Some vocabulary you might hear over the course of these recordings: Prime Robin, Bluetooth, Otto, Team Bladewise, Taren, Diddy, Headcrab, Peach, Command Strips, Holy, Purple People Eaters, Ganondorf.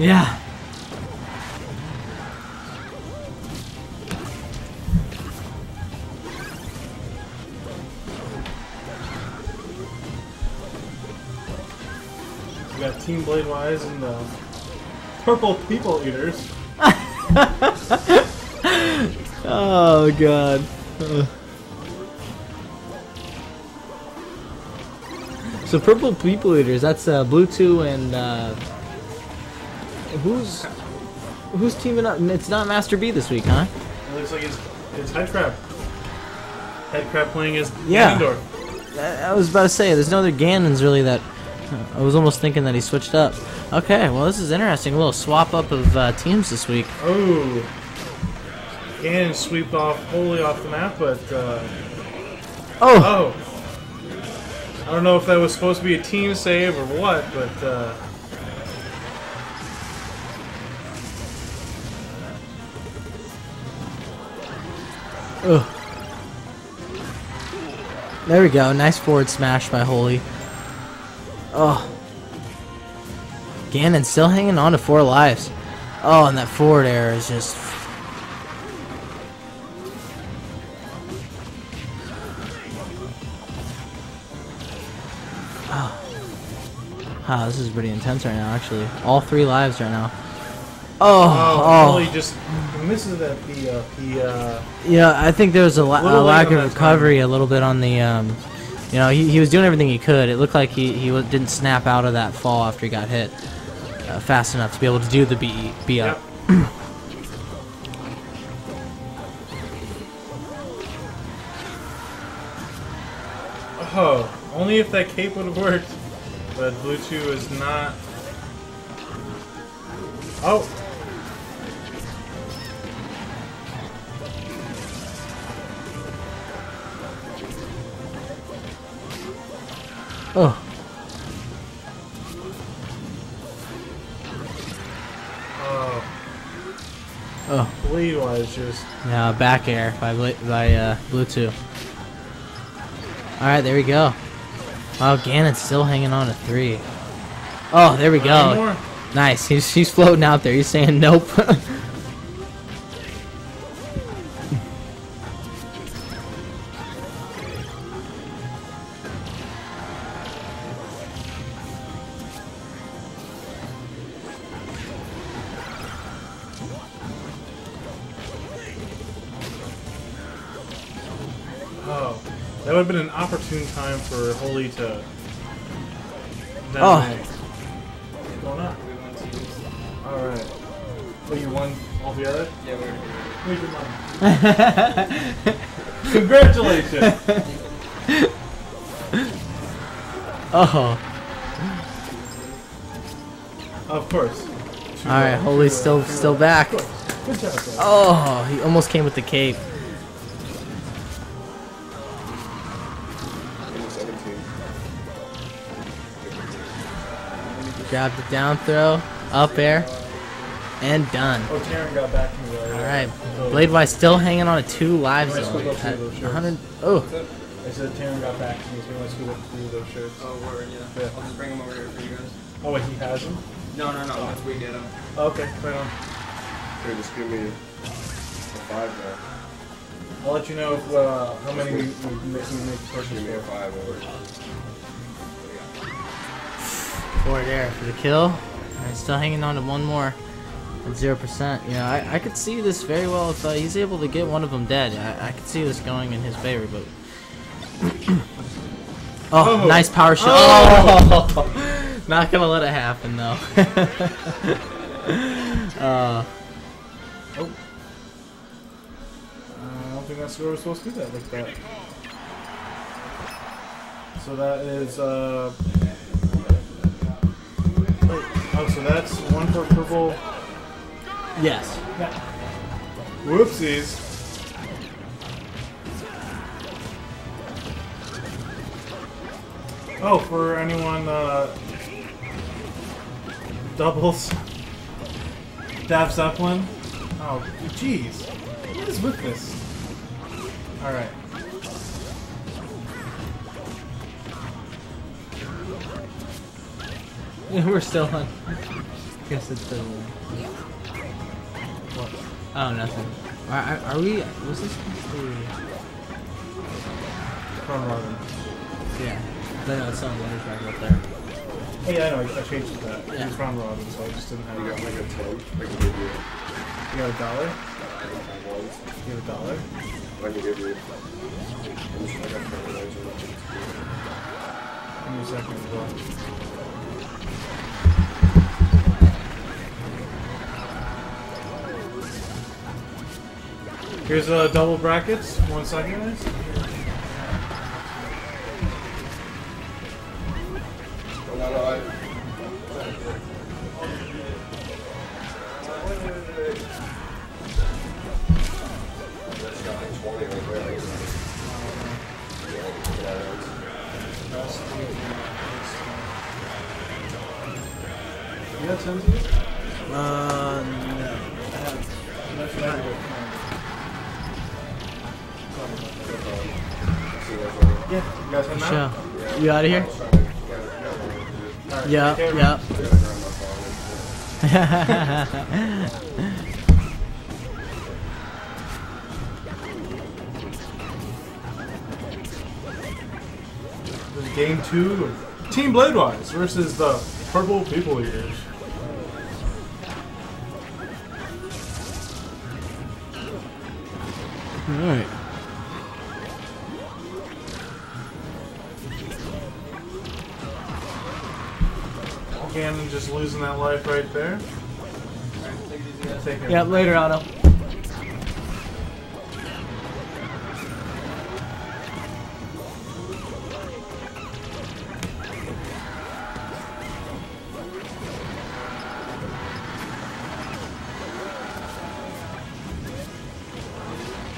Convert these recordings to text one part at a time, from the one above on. Yeah. We got Team Bladewise and the Purple People Eaters. Oh god. So Purple People Eaters, that's Bluetooth and who's teaming up? It's not Master B this week, huh? It looks like it's Headcrab. Headcrab playing as Ganondorf. I was about to say, there's no other Ganons really that... I was almost thinking that he switched up. Okay, well this is interesting. A little swap up of teams this week. Oh. Ganon sweeped off Holy off the map, but... Oh! Oh! I don't know if that was supposed to be a team save or what, but there we go, nice forward smash by Holy. Oh, Ganon still hanging on to 4 lives. Oh, and that forward air is just... Wow, this is pretty intense right now, actually. All 3 lives right now. Oh, Holy just misses that the. Yeah, I think there was a lack of recovery time. A little bit on the, you know, he was doing everything he could. It looked like he didn't snap out of that fall after he got hit fast enough to be able to do the B up. Yep. Oh, only if that cape would have worked. But Bluetooth is not... Oh! Oh. Oh. Oh. Bladewise just... Yeah, back air by Bluetooth. Alright, there we go. Wow, Ganon's still hanging on to 3. Oh, there we go. Nice. He's floating out there. He's saying nope. Oh. That would have been an opportune time for Holy to... Oh! What's going on? Alright. What, you won altogether? Yeah, we were. Congratulations! Oh. Of course. Alright, Holy's still back. Good job, guys. Oh, he almost came with the cape. Grab the down throw, up air, and done. Oh, Taren got back from the area. All right, Bladewise still hanging on to 2 lives. I said Taren got back from me, so we want to scoot up through those shirts. Oh, word, yeah. I'll just bring them over here for you guys. Oh, wait, he has them? No, once we get them. Oh, okay, right on. Here, just give me a 5 there. I'll let you know if, how many we make. Give me a 5 over. Forward air for the kill. And still hanging on to 1 more at 0%. You know, I could see this very well if he's able to get one of them dead. I could see this going in his favor, but... oh, nice power shot. Oh! Not gonna let it happen, though. I don't think that's where we're supposed to do that like that. So that is, Oh, so that's 1 for purple. Yes. Yeah. Whoopsies. Oh, for anyone doubles, dabs up one. Oh, jeez. What is with this? All right. We're still on. guess it's the... What? Oh, nothing. Are we... Was this the... Prime Robin. Yeah. I know it's some wonders back up there. Hey, yeah, I know. I changed that. Yeah. It was Prime Robin, so I just didn't have... You got like a toad? I can give you it. You got $1? You have $1? I can give you it. I'm just like, I'm trying to raise it. Give me a second as well. Here's double brackets. 1 second, guys. You got tons of it? No. I have. Yeah, you guys come out? Sure. You out of here? Right, yeah, yeah. This is game 2 of Team Bladewise versus the Purple People Eaters. Alright. Ganon just losing that life right there. Right, take it. Yeah, later, Otto.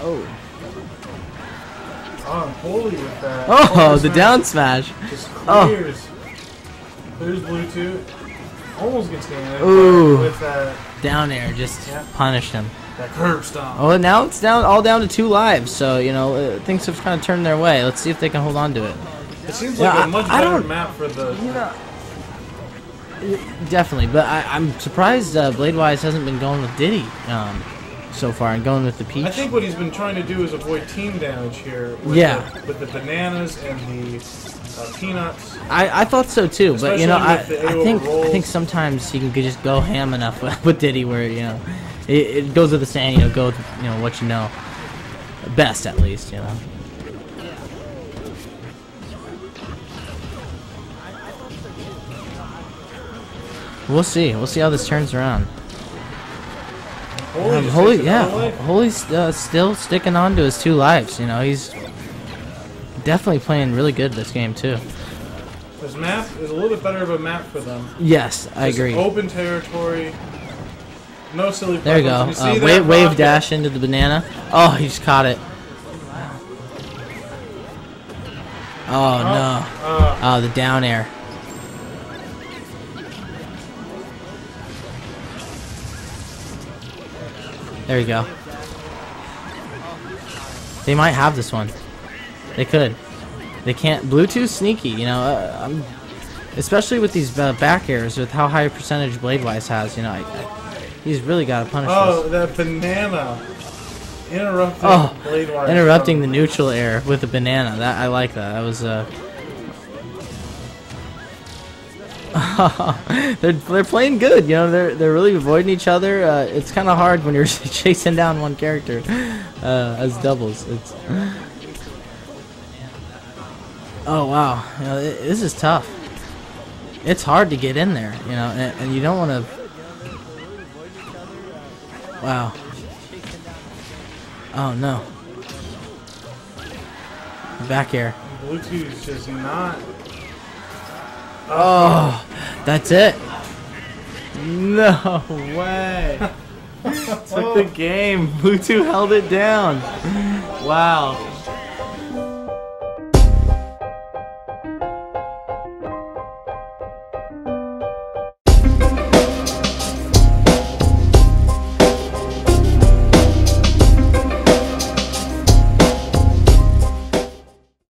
Oh. Oh, I'm Holy with that. Oh, the down smash. Just clears. Oh. There's Bluetooth. Almost gets Ganon. Ooh. With that. Down air just punished him. That curb stomp. Oh, and now it's down, all down to 2 lives. So, you know, things have kind of turned their way. Let's see if they can hold on to it. It seems like a much better map for the... You know, definitely. But I'm surprised Bladewise hasn't been going with Diddy so far and going with the Peach. I think what he's been trying to do is avoid team damage here. With the bananas and the... peanuts. I thought so too, especially, but you know, I think sometimes you can just go ham enough with Diddy where, you know, it goes with the saying, you know, go with, you know, what you know best, at least, you know. We'll see. We'll see how this turns around. Holy, yeah, Holy's still sticking on to his 2 lives. You know, he's definitely playing really good this game too. This map is a little bit better of a map for them. Yes, I agree. Open territory, no silly. There you go. Wave dash into the banana. Oh, he just caught it. Oh, no! Oh, the down air. There you go. They might have this one. They could. They can't. Bluetooth sneaky, you know. Especially with these back airs, with how high a percentage Bladewise has, you know. He's really got to punish this. Oh, that banana. Interrupting Bladewise. Interrupting the neutral air with a banana. That I like that. That was, they're playing good, you know. They're really avoiding each other. It's kind of hard when you're chasing down one character as doubles. It's... Oh wow, you know, this is tough. It's hard to get in there, you know, and you don't want to... Wow. Oh no. Back air. Bluetooth's just not... Oh, that's it. No way. Took the game. Bluetooth held it down. Wow.